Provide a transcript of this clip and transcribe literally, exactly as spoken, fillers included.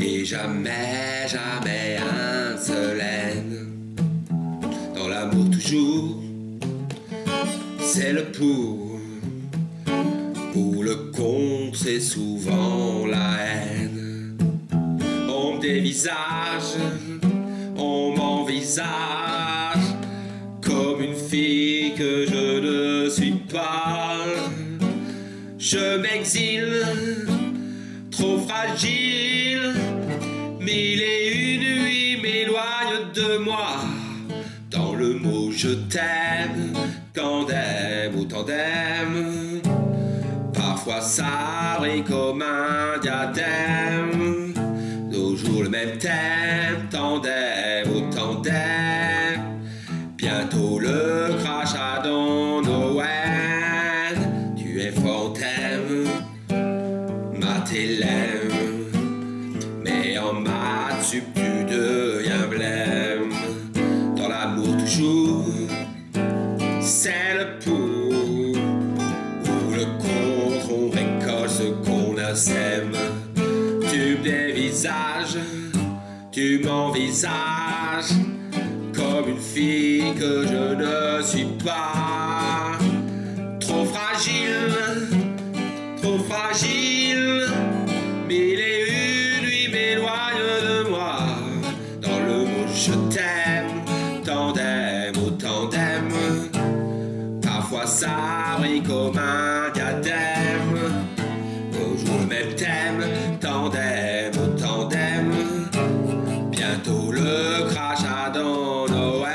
Et jamais, jamais insolène. Dans l'amour toujours, c'est le pour. Pour le contre, c'est souvent la haine. On me dévisage, on m'envisage comme une fille que je ne suis pas. Je m'exile, trop fragile, mille et une nuits m'éloignent de moi. Dans le mot je t'aime, tandem ou tandem, parfois ça brille comme un diadème. Nos jours le même thème, tandem ou tandem, bientôt le crachat dans nos haines. Tu es fontaine, ma t'élève, mais en maths sup tu deviens blême. Dans l'amour toujours, c'est le pour, ou le contre, on récolte ce qu'on a sème. Tu me dévisages, tu m'envisages comme une fille que je ne suis pas. Trop fragile, trop fragile, mille et une nuits m'éloignent de moi. Dans le mot je t'aime, tandem ou tandem, parfois ça brille comme un diadème. Toujours le même thème, tandem ou tandem, bientôt le crachat dans nos